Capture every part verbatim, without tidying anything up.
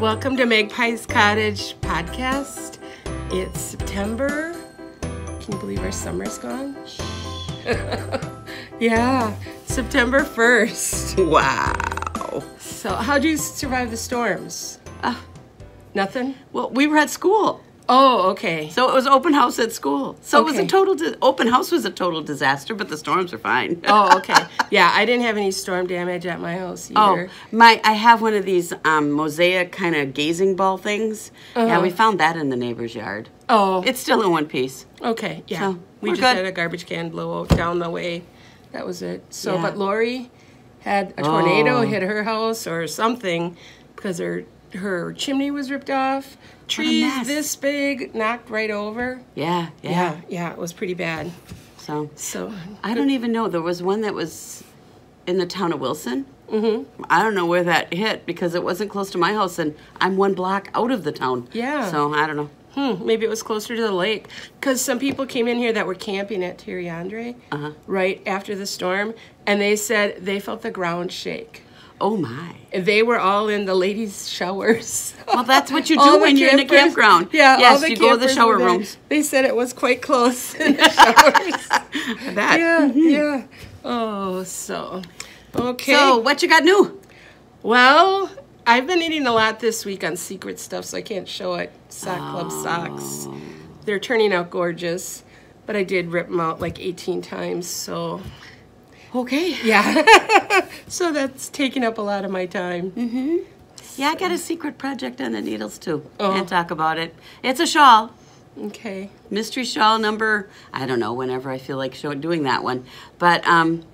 Welcome to Magpie's Cottage Podcast. It's September. Can you believe our summer's gone? Yeah, September first. Wow. So how'd you survive the storms? Uh, nothing? Well, we were at school. Oh, okay. So it was open house at school. So okay. It was a total, di- open house was a total disaster, but the storms are fine. Oh, okay. Yeah, I didn't have any storm damage at my house either. Oh, my, I have one of these um, mosaic kind of gazing ball things. Uh-huh. Yeah, we found that in the neighbor's yard. Oh. It's still in one piece. Okay, yeah. So we just good. had a garbage can blow out down the way. That was it. So, yeah. But Lori had a tornado oh. hit her house or something because her... her chimney was ripped off. Trees this big knocked right over. Yeah, yeah, yeah, yeah. It was pretty bad. So, so I don't even know. There was one that was in the town of Wilson. Mm-hmm. I don't know where that hit because it wasn't close to my house, and I'm one block out of the town. Yeah. So I don't know. Hmm. Maybe it was closer to the lake because some people came in here that were camping at Thierry André uh-huh. right after the storm, and they said they felt the ground shake. Oh my. They were all in the ladies' showers. Well, that's what you do when you're in a campground. Yeah, yes, all the you go to the shower rooms. They said it was quite close in the showers. That. Yeah, mm-hmm. yeah. Oh, so. Okay. So, what you got new? Well, I've been eating a lot this week on secret stuff, so I can't show it. Sock Club oh. socks. They're turning out gorgeous, but I did rip them out like eighteen times, so... Okay. Yeah. So that's taking up a lot of my time. Mm-hmm. Yeah, I got a secret project on the needles, too. Oh. Can't talk about it. It's a shawl. Okay. Mystery shawl number, I don't know, whenever I feel like show, doing that one. But um,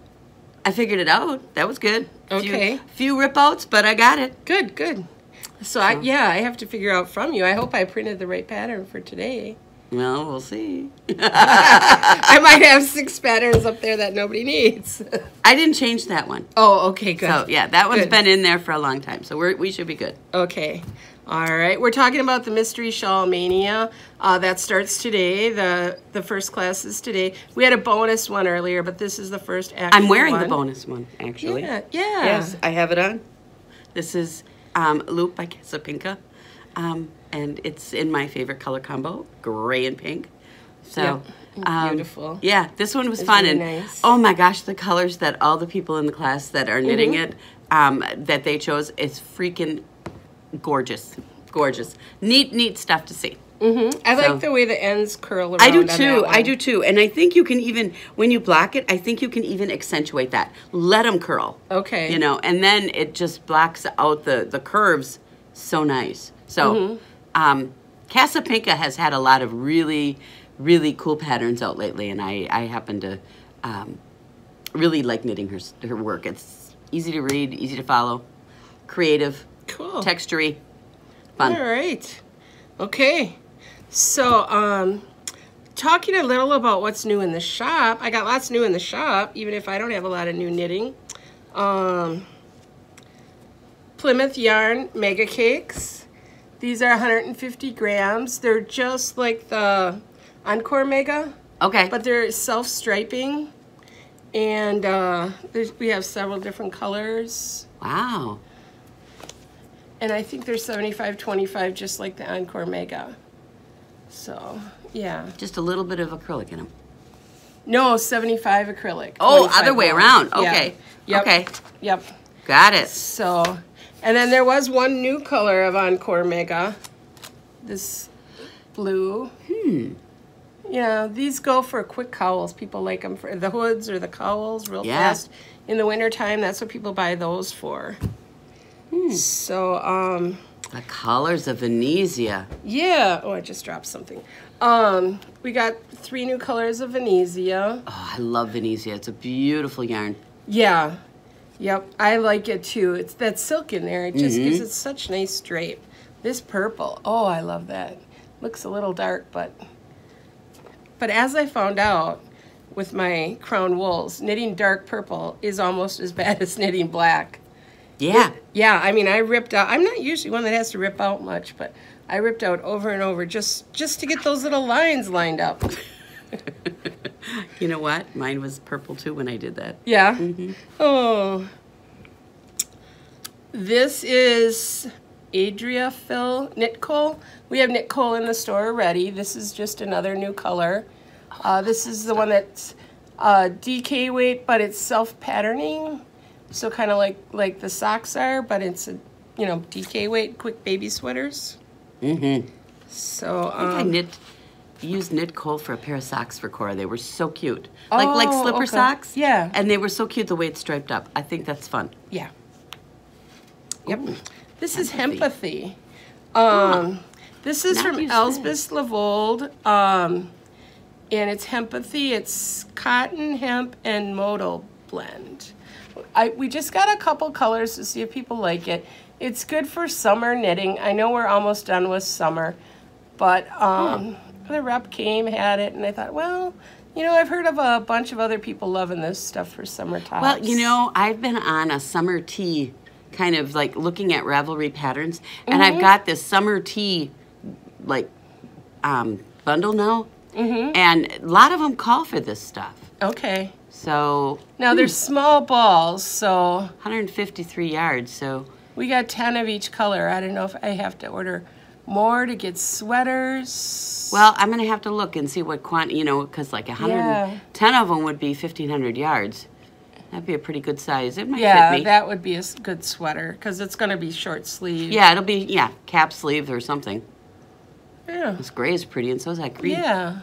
I figured it out. That was good. Okay. Few, few rip-outs, but I got it. Good, good. So, so. I, yeah, I have to figure out from you. I hope I printed the right pattern for today. Well, we'll see. I might have six patterns up there that nobody needs. I didn't change that one. Oh, okay, good. So, yeah, that one's good. Been in there for a long time, so we're, we should be good. Okay. All right. We're talking about the Mystery Shawl Mania. Uh, that starts today. The the first class is today. We had a bonus one earlier, but this is the first actual one. I'm wearing one. The bonus one, actually. Yeah, yeah. Yes, I have it on. This is um, Loop by Casapinka. Um And it's in my favorite color combo, gray and pink. So yep. um, beautiful. Yeah, this one was it's fun. Really and nice. Oh my gosh, the colors that all the people in the class that are knitting mm-hmm. it, um, that they chose, it's freaking gorgeous, gorgeous. Neat, neat stuff to see. Mm-hmm. I so, like the way the ends curl around. I do too. I do too. And I think you can even, when you block it, I think you can even accentuate that. Let them curl. Okay. You know, and then it just blocks out the the curves. So nice. So. Mm-hmm. Um, Casapinka has had a lot of really, really cool patterns out lately, and I, I happen to um, really like knitting her her work. It's easy to read, easy to follow, creative, cool, textury, fun. All right. Okay. So um, talking a little about what's new in the shop. I got lots new in the shop, even if I don't have a lot of new knitting. Um, Plymouth Yarn Mega Cakes. These are one hundred fifty grams. They're just like the Encore Mega. Okay. But they're self-striping. And uh, we have several different colors. Wow. And I think they're seventy-five twenty-five, just like the Encore Mega. So, yeah. Just a little bit of acrylic in them. No, seventy-five acrylic. Oh, other way around. Yeah. Okay. Yep. Okay. Yep. Got it. So... And then there was one new color of Encore Mega, this blue. Hmm. Yeah, these go for quick cowls. People like them for the hoods or the cowls real yeah. fast. In the wintertime, that's what people buy those for. Hmm. So, um... the colors of Venezia. Yeah. Oh, I just dropped something. Um, we got three new colors of Venezia. Oh, I love Venezia. It's a beautiful yarn. Yeah. Yep, I like it too. It's that silk in there. It just mm-hmm. gives it such nice drape. This purple, oh, I love that. Looks a little dark, but but as I found out with my Crown Wools, knitting dark purple is almost as bad as knitting black. Yeah. It, yeah, I mean, I ripped out. I'm not usually one that has to rip out much, but I ripped out over and over just, just to get those little lines lined up. You know what? Mine was purple, too, when I did that. Yeah? Mm-hmm. Oh. This is Adriafil Knitcol. We have Knitcol in the store already. This is just another new color. Uh, this is the one that's uh, D K weight, but it's self-patterning. So kind of like, like the socks are, but it's a, you know, D K weight, quick baby sweaters. Mm-hmm. So um, I think I knit, used Knitcol for a pair of socks for Cora. They were so cute. Oh, like like slipper okay. socks. Yeah. And they were so cute the way it's striped up. I think that's fun. Yeah. Yep. Ooh, this is Hempathy. Um, this is from Elsbeth Lavold. Um, and it's Hempathy. It's cotton, hemp, and modal blend. I, we just got a couple colors to see if people like it. It's good for summer knitting. I know we're almost done with summer, but um, hmm. the rep came, had it, and I thought, well, you know, I've heard of a bunch of other people loving this stuff for summer tops. Well, you know, I've been on a summer tea, kind of like looking at Ravelry patterns, and mm-hmm. I've got this summer tea, like, um, bundle now, mm-hmm. and a lot of them call for this stuff. Okay. So now they're hmm. small balls, so one hundred fifty-three yards. So we got ten of each color. I don't know if I have to order more to get sweaters. Well, I'm gonna have to look and see what quantity, you know, because like one hundred ten yeah. of them would be fifteen hundred yards. That'd be a pretty good size. It might yeah, fit me. Yeah, that would be a good sweater because it's gonna be short sleeve. Yeah, it'll be yeah cap sleeve or something. Yeah, this gray is pretty, and so is that green. Yeah.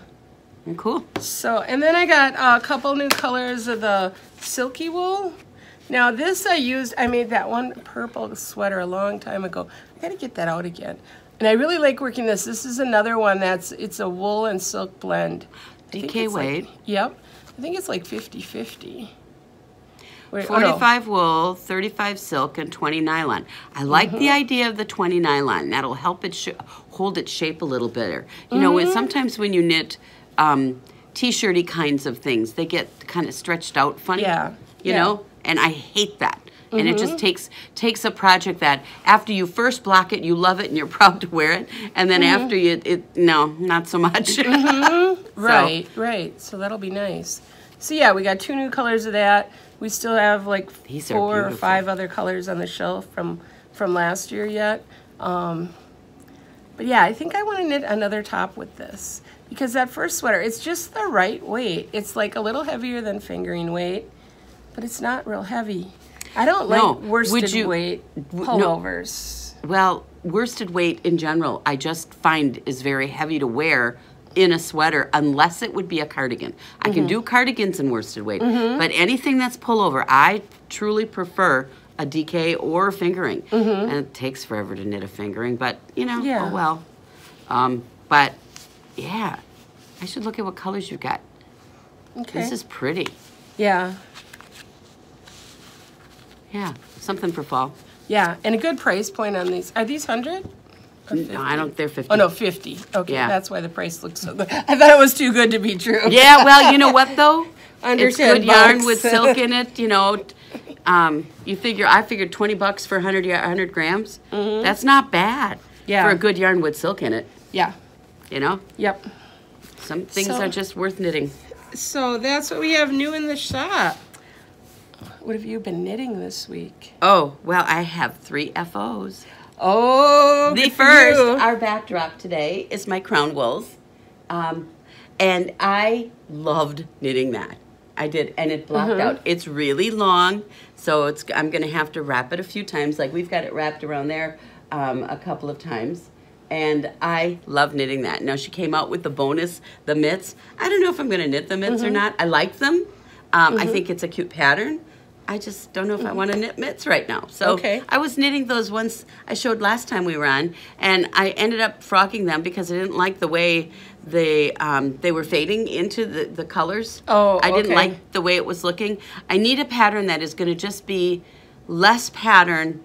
Cool. So, and then I got uh, a couple new colors of the silky wool. Now this I used, I made that one purple sweater a long time ago. I gotta get that out again. And I really like working this. This is another one that's, it's a wool and silk blend. D K weight. Like, yep. I think it's like fifty fifty. Wait, forty-five oh no. wool, thirty-five silk, and twenty nylon. I like mm-hmm. the idea of the twenty nylon. That'll help it sh hold its shape a little better. You mm-hmm. know, it, sometimes when you knit Um, t-shirty kinds of things, they get kind of stretched out funny, yeah. you yeah. know, and I hate that. Mm-hmm. And it just takes takes a project that after you first block it, you love it and you're proud to wear it, and then mm-hmm. after you, it, no, not so much. Mm-hmm. so. Right, right. So that'll be nice. So yeah, we got two new colors of that. We still have like These four or five other colors on the shelf from, from last year yet. Um, but yeah, I think I want to knit another top with this. Because that first sweater, it's just the right weight. It's like a little heavier than fingering weight, but it's not real heavy. I don't no. like worsted Would you, weight pullovers. No. Well, worsted weight in general, I just find is very heavy to wear in a sweater, unless it would be a cardigan. I mm-hmm. can do cardigans in worsted weight, mm-hmm. but anything that's pullover, I truly prefer a D K or fingering. Mm-hmm. And it takes forever to knit a fingering, but, you know, yeah. oh well. Um, but... Yeah, I should look at what colors you've got. Okay. This is pretty. Yeah. Yeah, something for fall. Yeah, and a good price point on these. Are these one hundred? No, I don't, they're fifty. Oh, no, fifty. Okay, yeah. That's why the price looks so good. I thought it was too good to be true. Yeah, well, you know what, though? Under it's good bucks. Yarn with silk in it, you know. Um, you figure, I figured twenty bucks for one hundred grams. Mm-hmm. That's not bad yeah. for a good yarn with silk in it. Yeah. You know? Yep. Some things so, are just worth knitting. So that's what we have new in the shop. What have you been knitting this week? Oh, well, I have three F Os. Oh, the first, you. Our backdrop today is my Crown Wools. Um, and I loved knitting that. I did, and it blocked mm-hmm. out. It's really long, so it's. I'm going to have to wrap it a few times. Like, we've got it wrapped around there um, a couple of times. And I love knitting that. Now, she came out with the bonus, the mitts. I don't know if I'm going to knit the mitts mm-hmm. or not. I like them. Um, mm-hmm. I think it's a cute pattern. I just don't know if mm-hmm. I want to knit mitts right now. So okay. I was knitting those ones I showed last time we were on, and I ended up frocking them because I didn't like the way they um, they were fading into the, the colors. Oh, I didn't okay. like the way it was looking. I need a pattern that is going to just be less pattern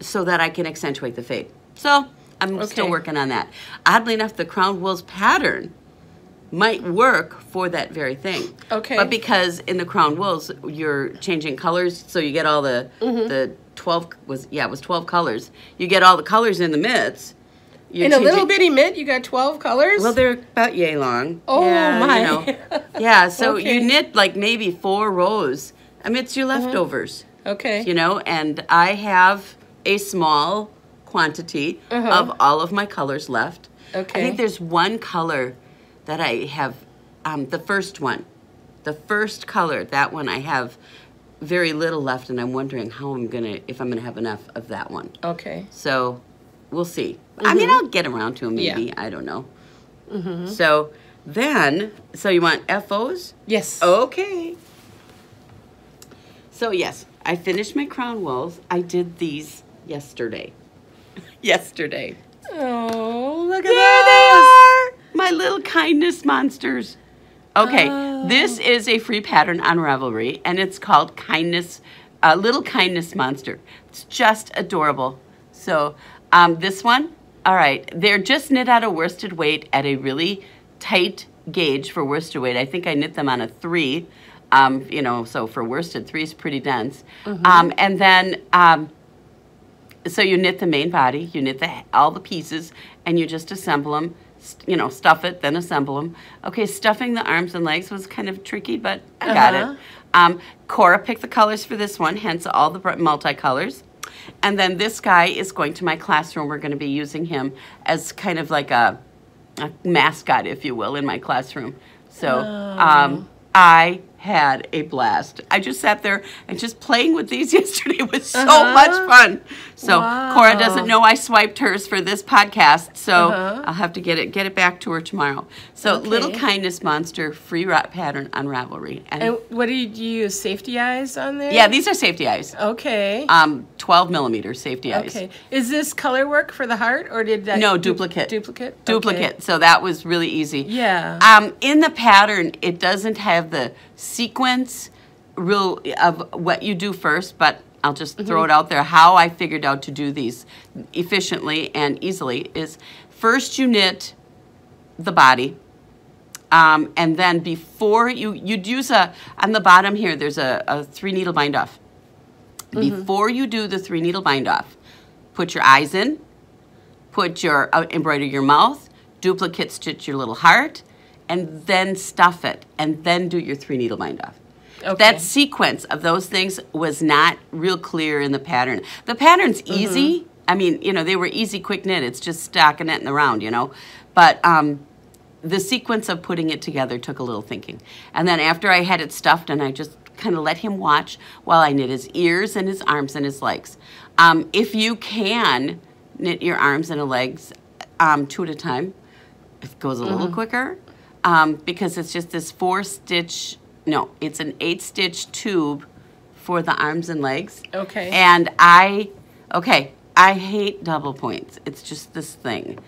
so that I can accentuate the fade. So... I'm okay. still working on that. Oddly enough, the Crown Wools pattern might work for that very thing. Okay. But because in the Crown Wools, you're changing colors, so you get all the mm-hmm. the twelve was yeah it was twelve colors. You get all the colors in the mitts. You're in a little bitty mitt, you got twelve colors. Well, they're about yay long. Oh yeah, my! You know. Yeah, so okay. you knit like maybe four rows. I mean, it's your leftovers. Mm-hmm. Okay. You know, and I have a small quantity uh-huh. of all of my colors left. Okay. I think there's one color that I have, um, the first one, the first color, that one I have very little left, and I'm wondering how I'm gonna, if I'm gonna have enough of that one. Okay. So we'll see. Mm-hmm. I mean, I'll get around to them maybe, yeah. I don't know. Mm-hmm. So then, so you want F Os? Yes. Okay. So yes, I finished my Crown Wools. I did these yesterday. yesterday. Oh, look at that. There they are. My little kindness monsters. Okay, oh. This is a free pattern on Ravelry, and it's called Kindness, uh, Little Kindness Monster. It's just adorable. So um, this one, all right, they're just knit out of worsted weight at a really tight gauge for worsted weight. I think I knit them on a three, um, you know, so for worsted, three is pretty dense. Mm-hmm. um, and then, um, so you knit the main body, you knit the, all the pieces, and you just assemble them. You know, stuff it, then assemble them. Okay, stuffing the arms and legs was kind of tricky, but I got uh-huh. it. Um, Cora picked the colors for this one, hence all the multicolors. And then this guy is going to my classroom. We're going to be using him as kind of like a, a mascot, if you will, in my classroom. So oh. um, I had a blast. I just sat there and just playing with these yesterday was so uh-huh. much fun. So wow. Cora doesn't know I swiped hers for this podcast, so uh-huh. I'll have to get it get it back to her tomorrow. So okay. Little Kindness Monster free wrap pattern on Ravelry. And, and what do you, do you use safety eyes on there? Yeah, these are safety eyes. Okay. Um, twelve millimeter safety eyes. Okay. Is this color work for the heart, or did that? No, du duplicate. Duplicate. Duplicate. Okay. So that was really easy. Yeah. Um, in the pattern, it doesn't have the sequence rule of what you do first, but I'll just mm-hmm. throw it out there. How I figured out to do these efficiently and easily is first you knit the body, um, and then before you, you'd use a, on the bottom here, there's a, a three needle bind off. Mm-hmm. Before you do the three needle bind off, put your eyes in, put your, uh, embroider your mouth, duplicate stitch your little heart, and then stuff it, and then do your three needle bind off. Okay. That sequence of those things was not real clear in the pattern. The pattern's mm-hmm. easy. I mean, you know, they were easy, quick knit. It's just stacking it in the round, you know. But um, the sequence of putting it together took a little thinking. And then after I had it stuffed, and I just kind of let him watch while I knit his ears and his arms and his legs. Um, if you can knit your arms and the legs um, two at a time, it goes a mm-hmm. little quicker. Um, because it's just this four stitch, no, it's an eight stitch tube for the arms and legs. Okay. And I, okay, I hate double points. It's just this thing.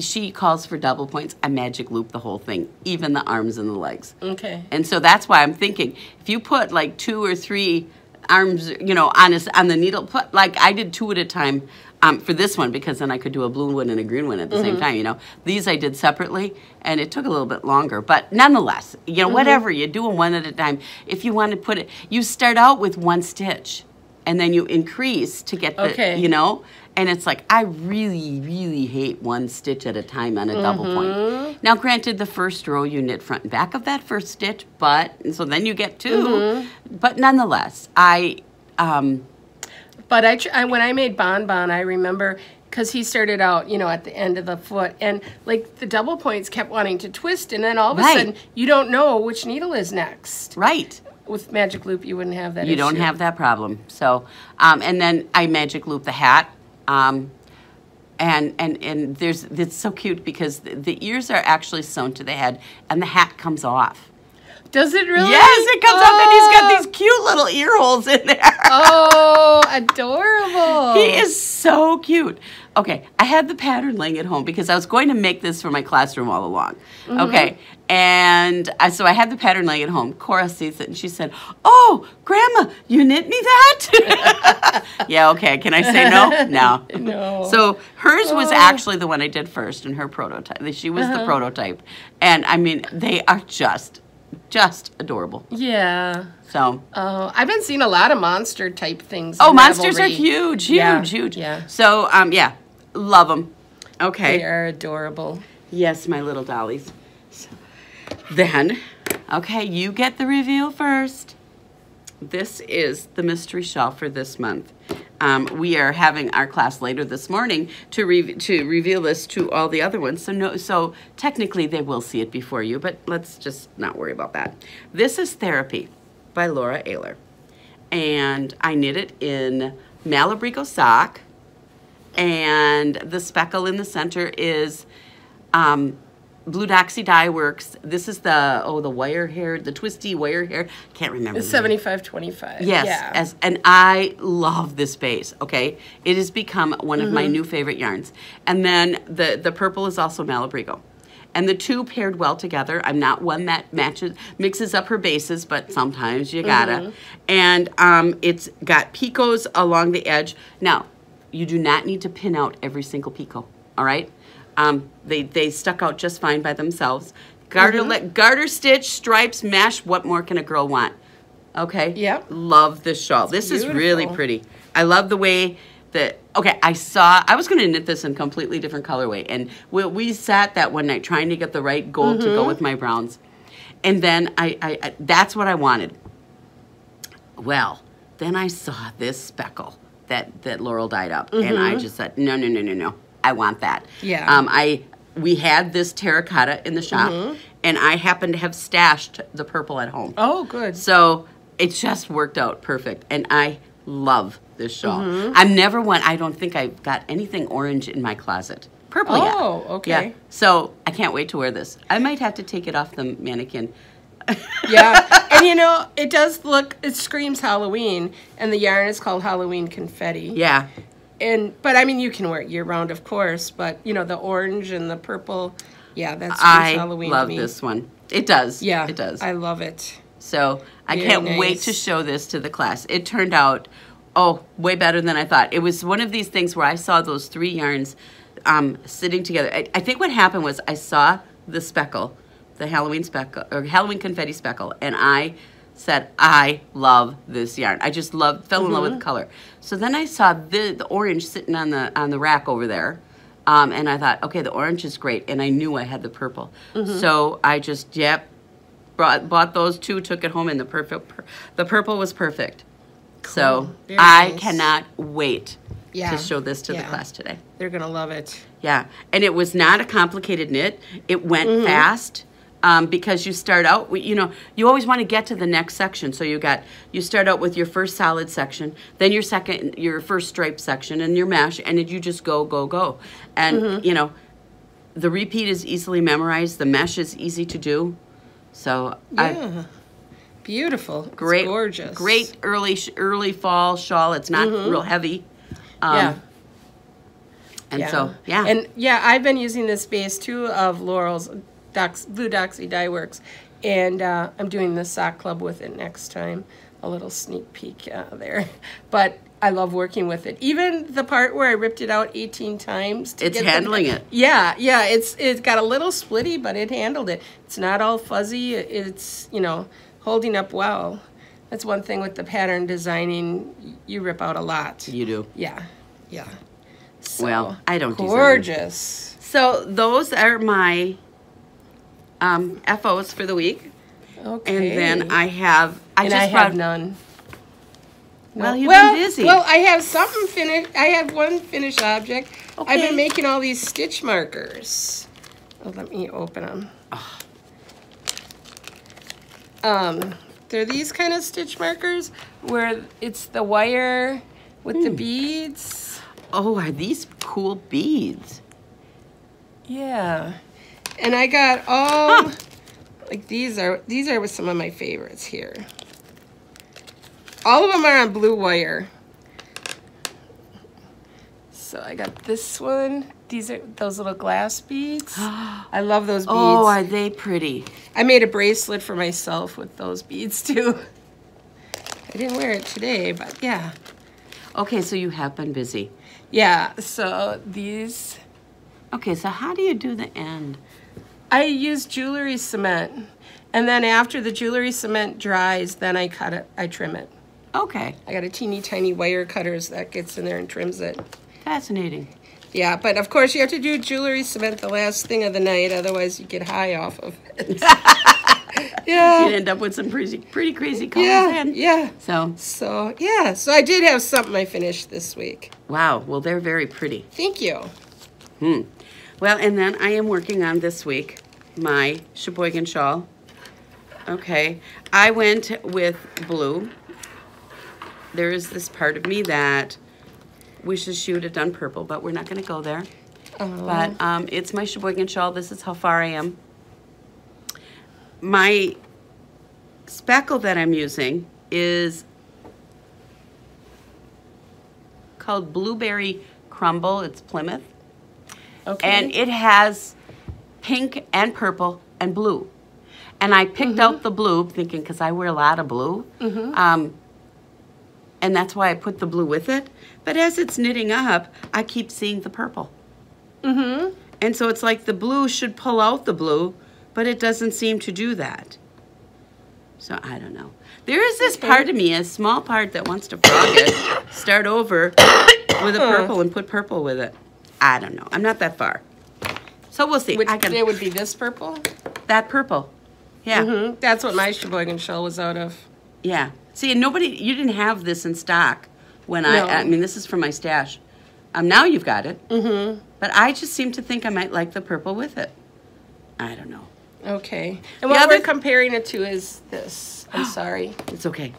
She calls for double points. I magic loop the whole thing, even the arms and the legs. Okay. And so that's why I'm thinking, if you put like two or three arms, you know, on, a, on the needle, put, like I did two at a time. Um, for this one, because then I could do a blue one and a green one at the mm-hmm. same time, you know. These I did separately, and it took a little bit longer. But nonetheless, you know, mm-hmm. whatever, you do them one at a time. If you want to put it, you start out with one stitch, and then you increase to get the, okay. you know. And it's like, I really, really hate one stitch at a time on a mm-hmm. double point. Now, granted, the first row you knit front and back of that first stitch, but, and so then you get two. Mm-hmm. But nonetheless, I... Um, But I, I, when I made Bon Bon, I remember, because he started out, you know, at the end of the foot, and like the double points kept wanting to twist, and then all of a right. sudden, you don't know which needle is next. Right. With magic loop, you wouldn't have that You issue. Don't have that problem. So, um, and then I magic loop the hat, um, and and and there's it's so cute because the, the ears are actually sewn to the head, and the hat comes off. Does it really? Yes, it comes oh. up, and he's got these cute little ear holes in there. Oh, adorable. He is so cute. Okay, I had the pattern laying at home because I was going to make this for my classroom all along. Mm-hmm. Okay, and I, so I had the pattern laying at home. Cora sees it, and she said, oh, Grandma, you knit me that? Yeah, okay, can I say no? No. No. So hers oh. was actually the one I did first in her prototype. She was uh-huh. the prototype. And, I mean, they are just... Just adorable. Yeah. So. Oh, uh, I've been seeing a lot of monster type things. Oh, monsters Ravelry. Are huge, huge, yeah. huge. Yeah. So, um, yeah, love them. Okay. They are adorable. Yes, my little dollies. So, then, okay, you get the reveal first. This is the mystery shawl for this month. Um, we are having our class later this morning to re to reveal this to all the other ones. So no, so technically they will see it before you, but let's just not worry about that. This is Therapy by Laura Ehler, and I knit it in Malabrigo sock, and the speckle in the center is um, Blue Doxie Dye Works. This is the, oh, the wire hair, the twisty wire hair. Can't remember. It's seventy-five twenty-five. Yes. Yeah. As, and I love this base, okay? It has become one mm-hmm. of my new favorite yarns. And then the, the purple is also Malabrigo. And the two paired well together. I'm not one that matches, mixes up her bases, but sometimes you gotta. Mm-hmm. And um, it's got picots along the edge. Now, you do not need to pin out every single picot, all right? Um, they, they stuck out just fine by themselves. Garter, mm-hmm. let, garter stitch, stripes, mesh, what more can a girl want? Okay? Yep. Love this shawl. It's this beautiful. Is really pretty. I love the way that, okay, I saw, I was going to knit this in a completely different colorway. And we, we sat that one night trying to get the right gold mm-hmm. to go with my browns. And then I, I, I, that's what I wanted. Well, then I saw this speckle that, that Laurel dyed up. Mm-hmm. And I just said, no, no, no, no, no. I want that. Yeah. Um, I we had this terracotta in the shop, mm-hmm. and I happened to have stashed the purple at home. Oh, good. So it just worked out perfect, and I love this shawl. Mm-hmm. I'm never one. I don't think I've got anything orange in my closet. Purple yet. Oh, okay. Yeah. So I can't wait to wear this. I might have to take it off the mannequin. Yeah, and you know, it does look. It screams Halloween, and the yarn is called Halloween Confetti. Yeah. And, but, I mean, you can wear it year-round, of course, but, you know, the orange and the purple, yeah, that's I Halloween love to me. This one. It does. Yeah. It does. I love it. So I Very can't nice. wait to show this to the class. It turned out, oh, way better than I thought. It was one of these things where I saw those three yarns um, sitting together. I, I think what happened was I saw the speckle, the Halloween speckle, or Halloween confetti speckle, and I said, I love this yarn. I just love, fell in mm-hmm. love with the color. So then I saw the, the orange sitting on the on the rack over there, um, and I thought, okay, the orange is great, and I knew I had the purple. Mm-hmm. So I just, yep, brought, bought those two, took it home, and the, perfect, per, the purple was perfect. Cool. So Very I nice. cannot wait yeah. to show this to yeah. the class today. They're going to love it. Yeah, and it was not a complicated knit. It went mm-hmm. fast. Um, because you start out, you know, you always want to get to the next section. So you got, you start out with your first solid section, then your second, your first stripe section, and your mesh, and then you just go, go, go. And, mm-hmm. you know, the repeat is easily memorized. The mesh is easy to do. So yeah. I... Beautiful. Great. It's gorgeous. Great early, early fall shawl. It's not mm-hmm. real heavy. Um, yeah. And yeah. so, yeah. And, yeah, I've been using this base, too, of Laurel's... Dox, Blue Doxie Dye Works, and uh, I'm doing the sock club with it next time. A little sneak peek uh, there, but I love working with it. Even the part where I ripped it out eighteen times. To it's get handling the, it. Yeah, yeah. It's it's got a little splitty, but it handled it. It's not all fuzzy. It's you know holding up well. That's one thing with the pattern designing. You rip out a lot. You do. Yeah, yeah. So, well, I don't. Gorgeous. Design. So those are my. Um, F Os for the week. Okay. And then I have... I and just I brought, have none. No. Well, you've well, been busy. Well, I have something finished. I have one finished object. Okay. I've been making all these stitch markers. Oh, let me open them. Oh. Um, they're these kind of stitch markers where it's the wire with hmm. the beads. Oh, are these cool beads? Yeah. And I got all, huh. like these are, these are with some of my favorites here. All of them are on blue wire. So I got this one. These are those little glass beads. I love those beads. Oh, are they pretty? I made a bracelet for myself with those beads too. I didn't wear it today, but yeah. Okay, so you have been busy. Yeah, so these. Okay, so how do you do the end? I use jewelry cement, and then after the jewelry cement dries, then I cut it, I trim it. Okay. I got a teeny tiny wire cutters that gets in there and trims it. Fascinating. Yeah, but of course you have to do jewelry cement the last thing of the night, otherwise you get high off of it. Yeah. You'd end up with some pretty, pretty crazy colors yeah, in. Yeah. So. So, yeah. So I did have something I finished this week. Wow. Well, they're very pretty. Thank you. Hmm. Well, and then I am working on this week my Sheboygan shawl. Okay. I went with blue. There is this part of me that wishes she would have done purple, but we're not going to go there. Oh. But um, it's my Sheboygan shawl. This is how far I am. My speckle that I'm using is called Blueberry Crumble. It's Plymouth. Okay. And it has pink and purple and blue. And I picked mm-hmm. out the blue, thinking, because I wear a lot of blue. Mm-hmm. um, and that's why I put the blue with it. But as it's knitting up, I keep seeing the purple. Mm-hmm. And so it's like the blue should pull out the blue, but it doesn't seem to do that. So I don't know. There is this okay. part of me, a small part that wants to frog it, start over with a purple and put purple with it. I don't know. I'm not that far. So we'll see. Which, I can, it would be this purple? That purple. Yeah. Mm-hmm. That's what my Sheboygan shawl was out of. Yeah. See, nobody, you didn't have this in stock when no. I, I mean, this is from my stash. Um, now you've got it. Mm-hmm. But I just seem to think I might like the purple with it. I don't know. Okay. And what we're comparing it to is this. I'm sorry. It's okay.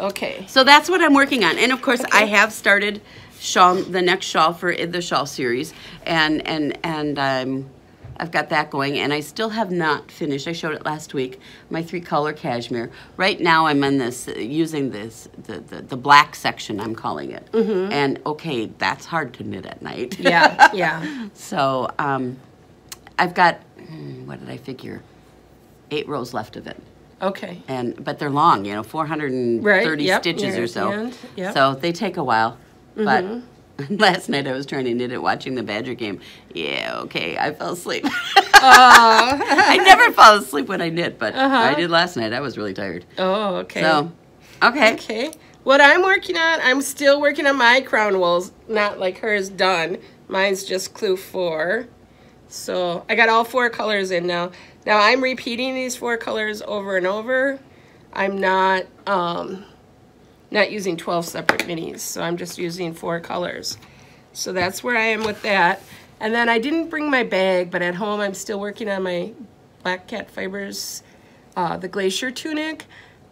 Okay. So that's what I'm working on. And, of course, okay. I have started shawl, the next shawl for the shawl series. And, and, and um, I've got that going. And I still have not finished. I showed it last week, my three-color cashmere. Right now I'm on this, uh, using this, the, the, the black section, I'm calling it. Mm-hmm. And, okay, that's hard to knit at night. Yeah, yeah. So um, I've got... what did I figure? Eight rows left of it. Okay. And but they're long, you know, four hundred thirty right, yep, stitches or so. And, yep. So they take a while. Mm-hmm. But last night I was trying to knit it watching the Badger game. Yeah, okay, I fell asleep. Oh. I never fall asleep when I knit, but uh-huh. I did last night. I was really tired. Oh, okay. So, okay. Okay. What I'm working on, I'm still working on my crown wools. Not like hers done. Mine's just clue four. So I got all four colors in now. Now I'm repeating these four colors over and over. I'm not um, not using twelve separate minis, so I'm just using four colors. So that's where I am with that. And then I didn't bring my bag, but at home I'm still working on my Black Cat Fibers, uh, the Glacier Tunic.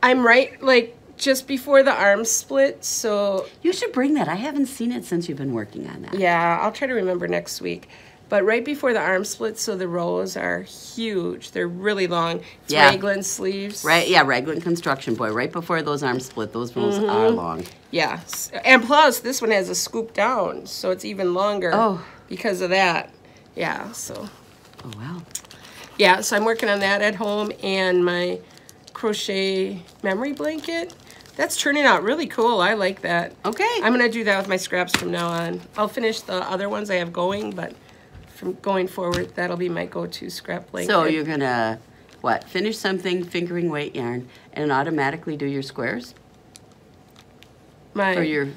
I'm right, like, just before the arm split, so... You should bring that. I haven't seen it since you've been working on that. Yeah, I'll try to remember next week. But right before the arm splits, so the rows are huge. They're really long. It's yeah. raglan sleeves. Right, yeah, raglan construction, boy. Right before those arms split, those rows mm-hmm. are long. Yeah. And plus, this one has a scoop down, so it's even longer oh. because of that. Yeah, so. Oh, wow. Yeah, so I'm working on that at home and my crochet memory blanket. That's turning out really cool. I like that. Okay. I'm going to do that with my scraps from now on. I'll finish the other ones I have going, but... going forward, that'll be my go-to scrap blanket. So you're going to, what, finish something, fingering weight yarn, and automatically do your squares? My, for your,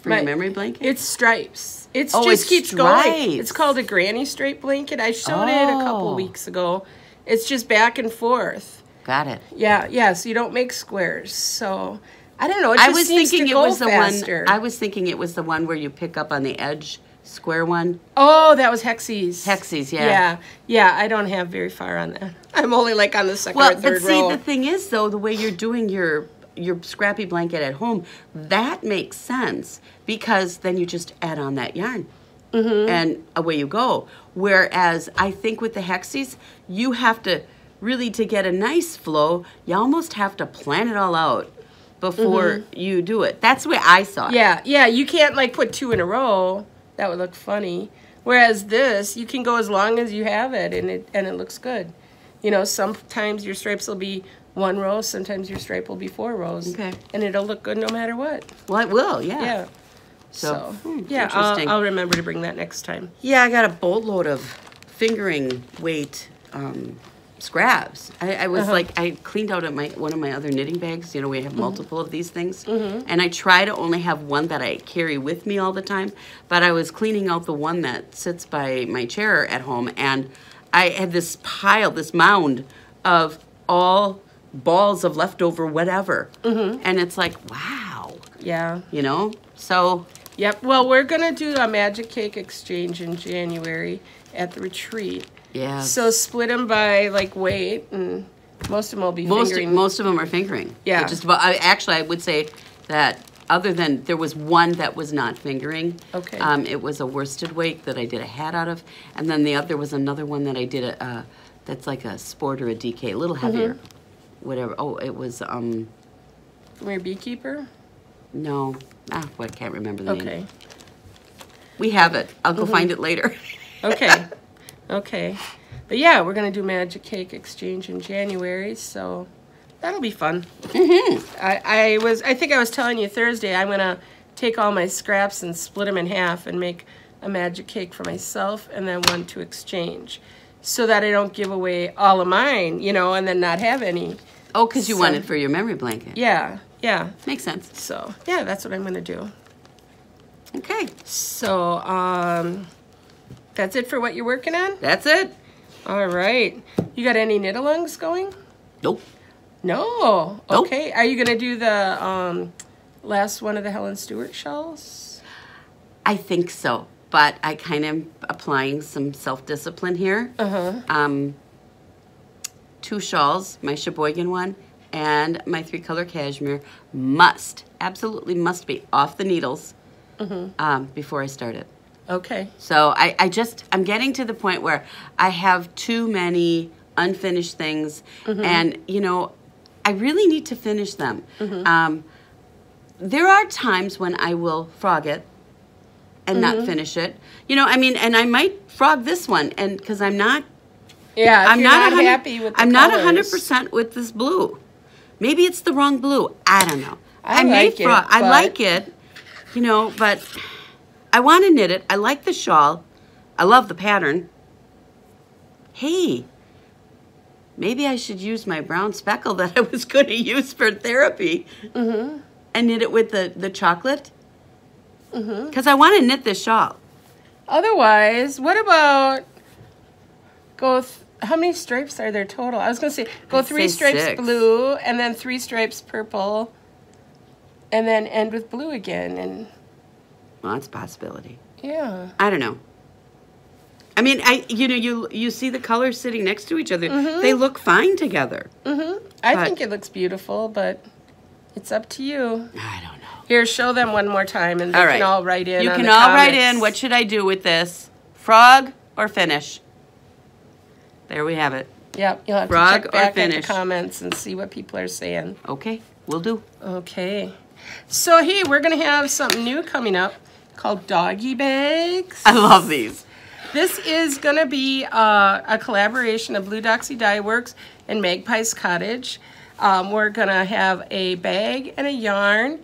for my, your memory blanket? It's stripes. It's oh, just it's keeps stripes. going. It's called a granny stripe blanket. I showed oh. it a couple weeks ago. It's just back and forth. Got it. Yeah, yeah, so you don't make squares. So, I don't know. It just I was seems thinking to it was the faster. one. I was thinking it was the one where you pick up on the edge. Square one. Oh, that was Hexies. Hexies, yeah. Yeah, yeah. I don't have very far on that. I'm only like on the second well, or third row. But see, row. the thing is, though, the way you're doing your your scrappy blanket at home, that makes sense because then you just add on that yarn, mm-hmm. and away you go. Whereas I think with the Hexies, you have to really to get a nice flow. You almost have to plan it all out before mm-hmm. you do it. That's the way I saw it. Yeah, yeah. You can't like put two in a row. That would look funny. Whereas this, you can go as long as you have it, and it and it looks good. You know, sometimes your stripes will be one row, sometimes your stripe will be four rows, okay. and it'll look good no matter what. Well, it will, yeah. Yeah. So, so hmm, yeah, I'll, I'll remember to bring that next time. Yeah, I got a boatload of fingering weight um, scraps. I, I was uh-huh. like, I cleaned out my one of my other knitting bags. You know, we have multiple mm-hmm. of these things. Mm-hmm. And I try to only have one that I carry with me all the time. But I was cleaning out the one that sits by my chair at home. And I had this pile, this mound of all balls of leftover whatever. Mm-hmm. And it's like, wow. Yeah. You know? So. Yep. Well, we're going to do a magic cake exchange in January at the retreat. Yeah. So split them by, like, weight, and most of them will be most fingering. Of, most of them are fingering. Yeah. Just about, I, actually, I would say that other than there was one that was not fingering. Okay. Um, it was a worsted weight that I did a hat out of. And then the other was another one that I did a, uh, that's like a sport or a D K, a little heavier. Mm-hmm. Whatever. Oh, it was. Um, From your beekeeper? No. Ah, well, I can't remember the okay. name. Okay. We have it. I'll go mm-hmm. find it later. Okay. Okay. But yeah, we're going to do Magic Cake Exchange in January, so that'll be fun. Mm-hmm. I, I was, I think I was telling you Thursday, I'm going to take all my scraps and split them in half and make a magic cake for myself and then one to exchange so that I don't give away all of mine, you know, and then not have any. Oh, because you so, want it for your memory blanket. Yeah, yeah. Makes sense. So, yeah, that's what I'm going to do. Okay. So, um... that's it for what you're working on? That's it. All right. You got any knit-alongs going? Nope. No? Nope. Okay. Are you going to do the um, last one of the Helen Stewart shawls? I think so, but I kind of am applying some self-discipline here. Uh-huh. Um, two shawls, my Sheboygan one and my three-color cashmere, must, absolutely must be off the needles uh-huh. um, before I start it. Okay. So I, I just, I'm getting to the point where I have too many unfinished things mm-hmm. and, you know, I really need to finish them. Mm-hmm. um, there are times when I will frog it and mm-hmm. not finish it. You know, I mean, and I might frog this one and because I'm not, yeah, I'm not, not happy with the I'm colors. Not one hundred percent with this blue. Maybe it's the wrong blue. I don't know. I, I like may frog, it. I like it, you know, but... I want to knit it. I like the shawl. I love the pattern. Hey, maybe I should use my brown speckle that I was going to use for therapy mm-hmm. and knit it with the, the chocolate. Mm-hmm. Because I want to knit this shawl. Otherwise, what about go, th how many stripes are there total? I was going to say go I'd three say stripes six. Blue and then three stripes purple and then end with blue again and... Well, that's a possibility. Yeah. I don't know. I mean, I you know, you you see the colors sitting next to each other. Mm-hmm. They look fine together. Mm-hmm. I but, think it looks beautiful, but it's up to you. I don't know. Here, show them one more time, and they all right. can all write in You on can the all comments. Write in, what should I do with this? Frog or finish? There we have it. Yep. You'll have Frog to check back or finish. In the comments and see what people are saying. Okay. Will do. Okay. So, hey, we're going to have something new coming up. Called Doggie Bags. I love these. This is going to be uh, a collaboration of Blue Doxie Dye Works and Magpie's Cottage. Um, we're going to have a bag and a yarn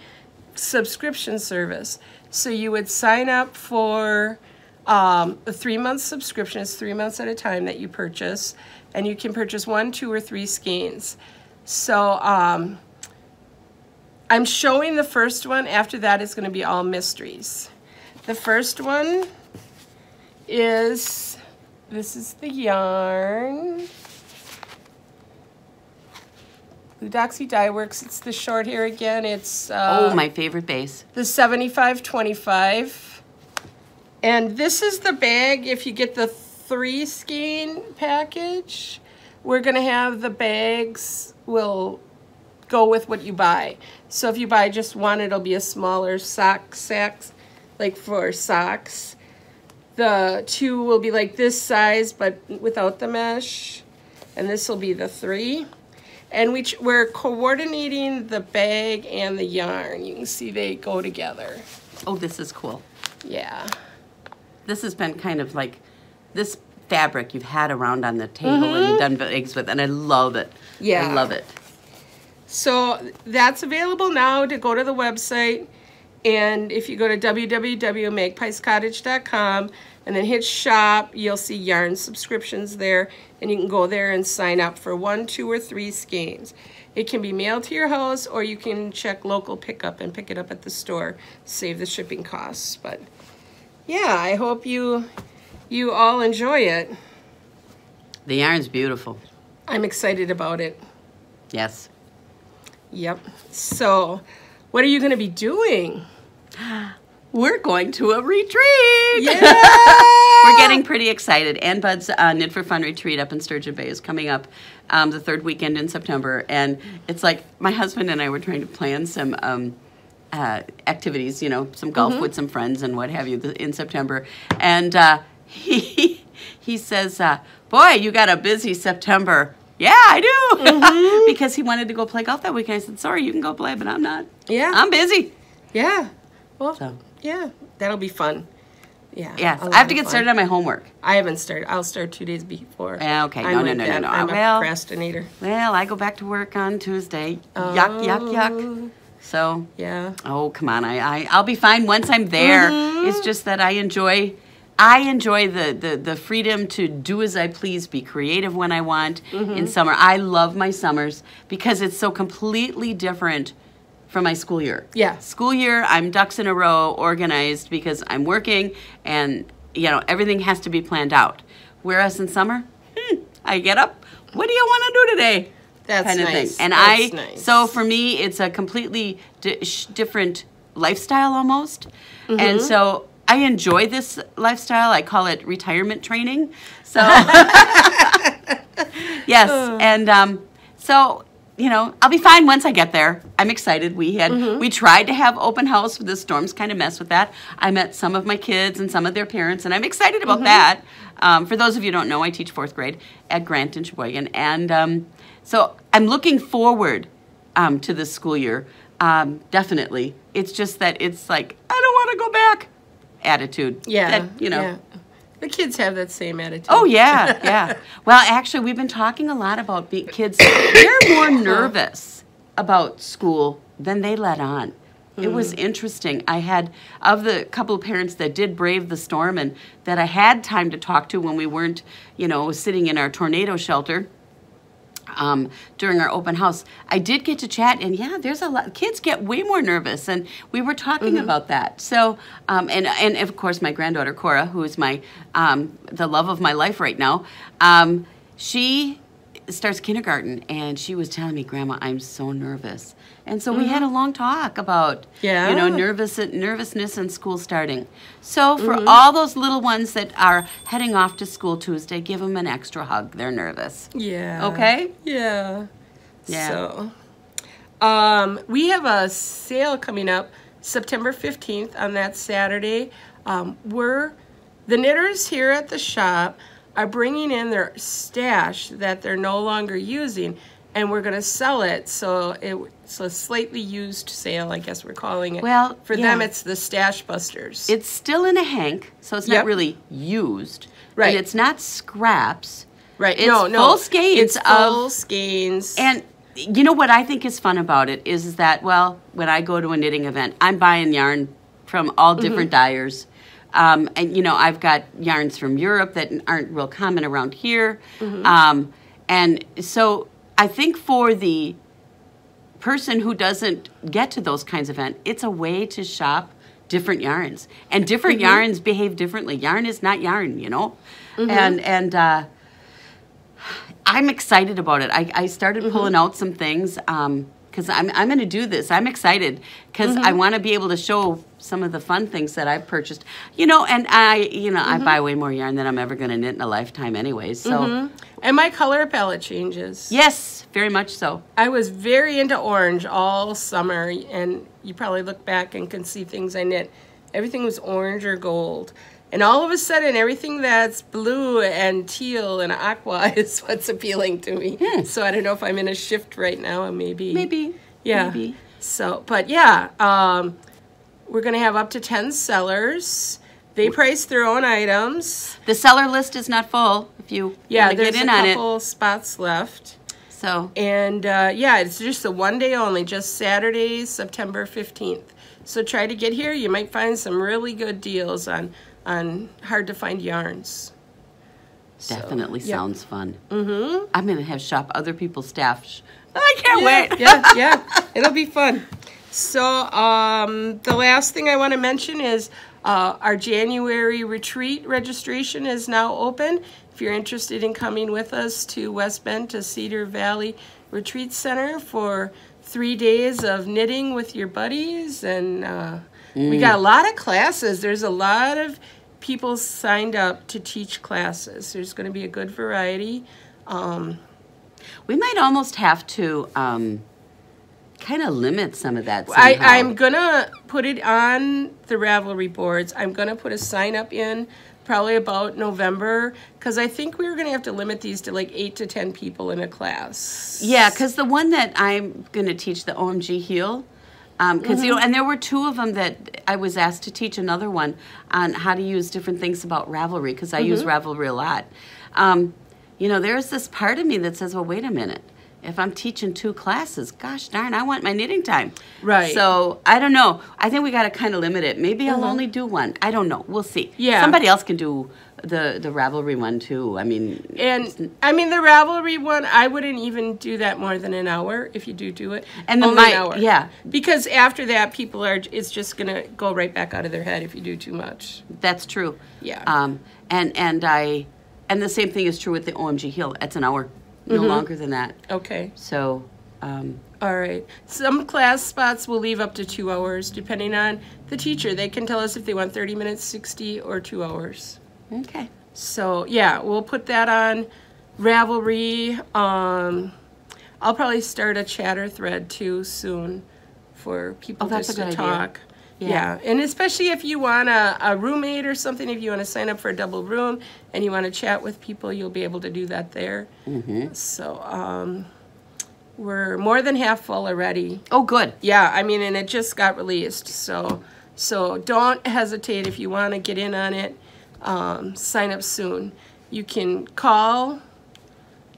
subscription service. So you would sign up for um, a three-month subscription. It's three months at a time that you purchase. And you can purchase one, two, or three skeins. So... Um, I'm showing the first one. After that, it's going to be all mysteries. The first one is, this is the yarn. Blue Doxie Dye Works. It's the short hair again. It's uh, oh, my favorite base. The seventy-five twenty-five. And this is the bag. If you get the three skein package, we're going to have the bags will go with what you buy. So if you buy just one, it'll be a smaller sock sack, like for socks. The two will be like this size, but without the mesh. And this will be the three. And we ch we're coordinating the bag and the yarn. You can see they go together. Oh, this is cool. Yeah. This has been kind of like this fabric you've had around on the table mm-hmm. and you've done bags with, and I love it. Yeah. I love it. So that's available now to go to the website, and if you go to w w w dot magpies cottage dot com and then hit shop, you'll see yarn subscriptions there, and you can go there and sign up for one, two, or three skeins. It can be mailed to your house, or you can check local pickup and pick it up at the store, save the shipping costs. But yeah, I hope you you all enjoy it. The yarn's beautiful. I'm excited about it. Yes. Yep. So what are you going to be doing? We're going to a retreat. Yeah. We're getting pretty excited. Ann Bud's uh, Knit for Fun retreat up in Sturgeon Bay is coming up um, the third weekend in September. And it's like my husband and I were trying to plan some um, uh, activities, you know, some golf mm-hmm. with some friends and what have you in September. And uh, he, he says, uh, boy, you got a busy September. Yeah, I do. Mm-hmm. Because he wanted to go play golf that weekend. I said, sorry, you can go play, but I'm not. Yeah. I'm busy. Yeah. Well, so. Yeah, that'll be fun. Yeah. Yeah, I have to get fun. started on my homework. I haven't started. I'll start two days before. Okay, no, no, no, no, no. I'm well, a procrastinator. Well, I go back to work on Tuesday. Oh. Yuck, yuck, yuck. So, yeah. Oh, come on. I, I, I'll be fine once I'm there. Mm-hmm. It's just that I enjoy... I enjoy the, the, the freedom to do as I please, be creative when I want mm-hmm. in summer. I love my summers because it's so completely different from my school year. Yeah. School year, I'm ducks in a row, organized because I'm working and, you know, everything has to be planned out. Whereas in summer, hmm, I get up, what do you want to do today? That's kind of nice. Thing. And That's I, nice. So for me, it's a completely di different lifestyle almost. Mm-hmm. And so... I enjoy this lifestyle. I call it retirement training. So, yes. And um, so, you know, I'll be fine once I get there. I'm excited. We had, mm-hmm. we tried to have open house, but the storms kind of messed with that. I met some of my kids and some of their parents, and I'm excited about mm-hmm. that. Um, for those of you who don't know, I teach fourth grade at Grant in Sheboygan. And um, so I'm looking forward um, to this school year, um, definitely. It's just that it's like, I don't want to go back. Attitude. Yeah. That, you know. Yeah. The kids have that same attitude. Oh, yeah. Yeah. Well, actually, we've been talking a lot about be kids. They're more nervous about school than they let on. Mm. It was interesting. I had, of the couple of parents that did brave the storm and that I had time to talk to when we weren't, you know, sitting in our tornado shelter um, during our open house, I did get to chat, and yeah, there's a lot, kids get way more nervous, and we were talking mm-hmm. about that. So, um, and, and of course my granddaughter, Cora, who is my, um, the love of my life right now, um, she starts kindergarten, and she was telling me, Grandma, I'm so nervous. And so mm-hmm. we had a long talk about, yeah. you know, nervous, nervousness and school starting. So for mm-hmm. all those little ones that are heading off to school Tuesday, give them an extra hug. They're nervous. Yeah. Okay? Yeah. Yeah. So um, we have a sale coming up September fifteenth on that Saturday. Um, we're, the knitters here at the shop are bringing in their stash that they're no longer using, and we're going to sell it. So it, it's a slightly used sale, I guess we're calling it. Well, for yeah. them, it's the Stash Busters. It's still in a hank, so it's yep. not really used. Right. And it's not scraps. Right. It's no, no. full skeins. It's full of, skeins. And you know what I think is fun about it is that, well, when I go to a knitting event, I'm buying yarn from all different mm-hmm. dyers. Um, and, you know, I've got yarns from Europe that aren't real common around here. Mm-hmm. um, and so... I think for the person who doesn't get to those kinds of events, it's a way to shop different yarns. And different mm-hmm. yarns behave differently. Yarn is not yarn, you know? Mm-hmm. And and uh, I'm excited about it. I, I started mm-hmm. pulling out some things um, because I'm, I'm going to do this. I'm excited because mm-hmm. I want to be able to show some of the fun things that I've purchased. You know, and I, you know, mm-hmm. I buy way more yarn than I'm ever going to knit in a lifetime anyway. So. Mm-hmm. And my color palette changes. Yes, very much so. I was very into orange all summer, and you probably look back and can see things I knit. Everything was orange or gold. And all of a sudden, everything that's blue and teal and aqua is what's appealing to me. Hmm. So I don't know if I'm in a shift right now, and maybe. Maybe. Yeah. Maybe. So, but yeah, um, we're going to have up to ten sellers. They price their own items. The seller list is not full. If you yeah, want to get in on it, there's a couple spots left. So and uh, yeah, it's just a one day only, just Saturdays, September fifteenth. So try to get here. You might find some really good deals on on hard to find yarns. Definitely so, sounds yeah. fun. Mm-hmm. I'm gonna have shop other people's staff. I can't yeah, wait. yeah, yeah, it'll be fun. So um, the last thing I want to mention is. Uh, our January retreat registration is now open. If you're interested in coming with us to West Bend to Cedar Valley Retreat Center for three days of knitting with your buddies, and uh, mm. we got a lot of classes. There's a lot of people signed up to teach classes. There's going to be a good variety. Um, we might almost have to um, kind of limit some of that somehow. I, I'm going to put it on the Ravelry boards. I'm going to put a sign up in probably about November, because I think we were going to have to limit these to like eight to ten people in a class. Yeah, because the one that I'm going to teach, the O M G heel, because um, mm-hmm. you know, and there were two of them that I was asked to teach another one on how to use different things about Ravelry, because I mm-hmm. use Ravelry a lot. Um, you know, there's this part of me that says, well, wait a minute. If I'm teaching two classes, gosh darn, I want my knitting time. Right. So, I don't know. I think we got to kind of limit it. Maybe mm-hmm. I'll only do one. I don't know. We'll see. Yeah. Somebody else can do the, the Ravelry one, too. I mean. And, I mean, the Ravelry one, I wouldn't even do that more than an hour if you do do it. And the only my, an hour. Yeah. Because after that, people are, it's just going to go right back out of their head if you do too much. That's true. Yeah. Um. And, and I, and the same thing is true with the O M G heel. It's an hour. No mm-hmm. longer than that. Okay. So, um, all right. Some class spots will leave up to two hours, depending on the teacher. They can tell us if they want thirty minutes, sixty, or two hours. Okay. So, yeah, we'll put that on Ravelry. Um, I'll probably start a chatter thread, too, soon for people oh, just to talk. Yeah. yeah. And especially if you want a, a roommate or something, if you want to sign up for a double room and you want to chat with people, you'll be able to do that there. Mm-hmm. So um, we're more than half full already. Oh, good. Yeah. I mean, and it just got released. So, so don't hesitate if you want to get in on it. Um, sign up soon. You can call.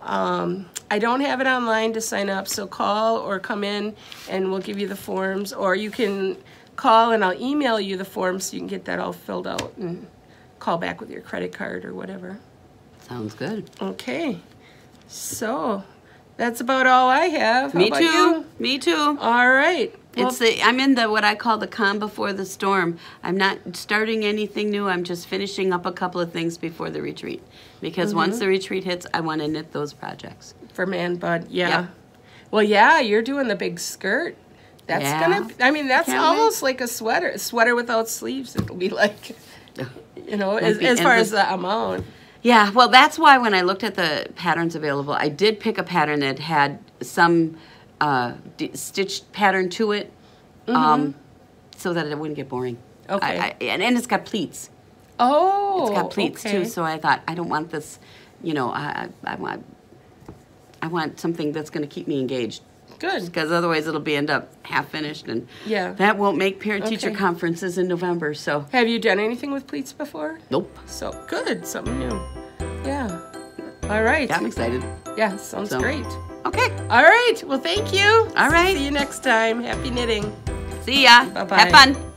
Um, I don't have it online to sign up, so call or come in and we'll give you the forms, or you can call and I'll email you the form so you can get that all filled out and call back with your credit card or whatever. Sounds good. Okay. So that's about all I have. Me too. You? Me too. All right. Well, it's the I'm in the what I call the calm before the storm. I'm not starting anything new. I'm just finishing up a couple of things before the retreat, because mm-hmm. once the retreat hits, I want to knit those projects. For man bud, yeah. Yep. Well, yeah, you're doing the big skirt. That's yeah. gonna. I mean, that's almost wait. like a sweater. A sweater without sleeves. It'll be like, you know, as, as far as the amount. Yeah. Well, that's why when I looked at the patterns available, I did pick a pattern that had some uh, d stitched pattern to it, mm-hmm. um, so that it wouldn't get boring. Okay. I, I, and, and it's got pleats. Oh. It's got pleats okay. too. So I thought, I don't want this. You know, I I, I want I want something that's going to keep me engaged. Good. Because otherwise it'll be end up half finished, and yeah. that won't make parent-teacher okay. conferences in November. So, have you done anything with pleats before? Nope. So good, something new. Yeah. All right. Yeah, I'm excited. Yeah, sounds so. great. Okay. All right. Well, thank you. All right. See you next time. Happy knitting. See ya. Bye bye. Have fun.